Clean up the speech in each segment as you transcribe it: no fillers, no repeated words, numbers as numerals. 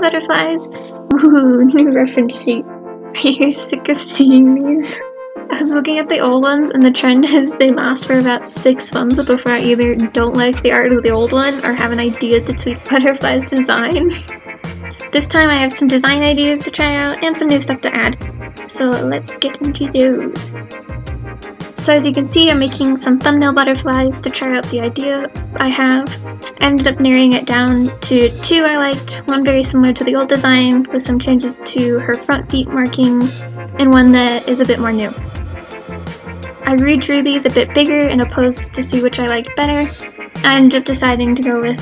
butterflies! Woohoo, new reference sheet. Are you sick of seeing these? I was looking at the old ones and the trend is they last for about 6 months before I either don't like the art of the old one or have an idea to tweak Butterfly's design. This time I have some design ideas to try out and some new stuff to add, so let's get into those. So as you can see, I'm making some thumbnail butterflies to try out the idea I have. I ended up narrowing it down to two I liked, one very similar to the old design with some changes to her front feet markings, and one that is a bit more new. I redrew these a bit bigger in a post to see which I liked better. I ended up deciding to go with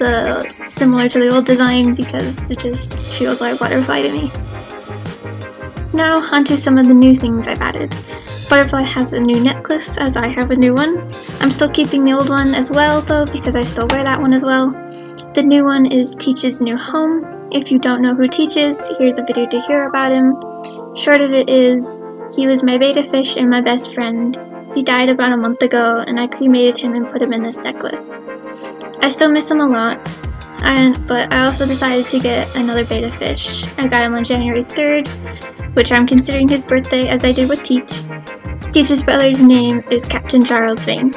the similar to the old design because it just feels like a butterfly to me. Now onto some of the new things I've added. Butterfly has a new necklace, as I have a new one. I'm still keeping the old one as well though, because I still wear that one as well. The new one is Teach's new home. If you don't know who Teach is, here's a video to hear about him. Short of it is, he was my betta fish and my best friend. He died about a month ago and I cremated him and put him in this necklace. I still miss him a lot, but I also decided to get another betta fish. I got him on January 3rd, which I'm considering his birthday as I did with Teach. Teach's brother's name is Captain Charles Vane.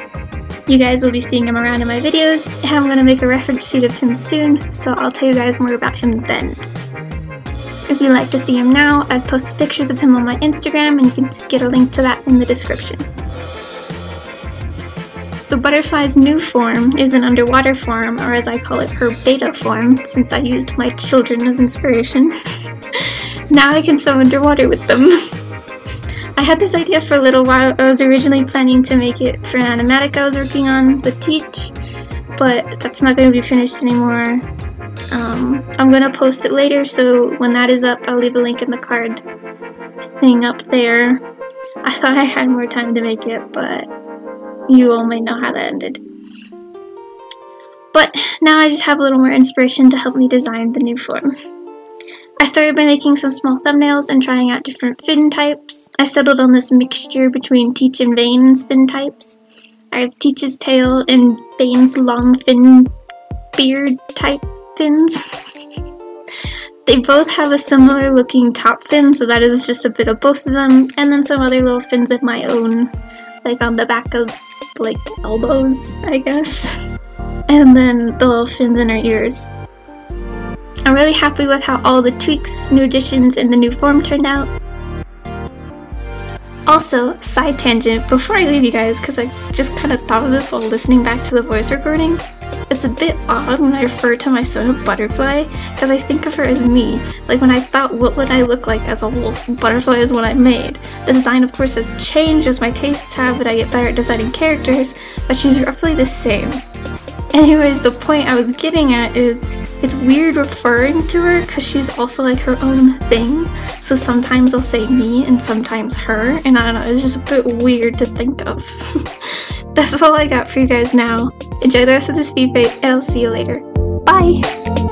You guys will be seeing him around in my videos, and I'm going to make a reference shoot of him soon, so I'll tell you guys more about him then. If you'd like to see him now, I've posted pictures of him on my Instagram and you can get a link to that in the description. So Butterfly's new form is an underwater form, or as I call it, her beta form, since I used my children as inspiration. Now I can swim underwater with them. I had this idea for a little while. I was originally planning to make it for an animatic I was working on with Teach, but that's not going to be finished anymore. I'm going to post it later, so when that is up, I'll leave a link in the card thing up there. I thought I had more time to make it, but you all may know how that ended. But now I just have a little more inspiration to help me design the new form. I started by making some small thumbnails and trying out different fin types. I settled on this mixture between Teach and Vane's fin types. I have Teach's tail and Vane's long fin beard type fins. They both have a similar looking top fin, so that is just a bit of both of them, and then some other little fins of my own, like on the back of like elbows, I guess, and then the little fins in her ears. I'm really happy with how all the tweaks, new additions, and the new form turned out. Also, side tangent, before I leave you guys, because I just kind of thought of this while listening back to the voice recording, it's a bit odd when I refer to my son as Butterfly, because I think of her as me. Like when I thought what would I look like as a wolf, Butterfly is what I made. The design of course has changed as my tastes have, but I get better at designing characters, but she's roughly the same. Anyways, the point I was getting at is, it's weird referring to her because she's also like her own thing, so sometimes I'll say me and sometimes her, and I don't know, it's just a bit weird to think of. That's all I got for you guys now. Enjoy the rest of this feedback and I'll see you later. Bye!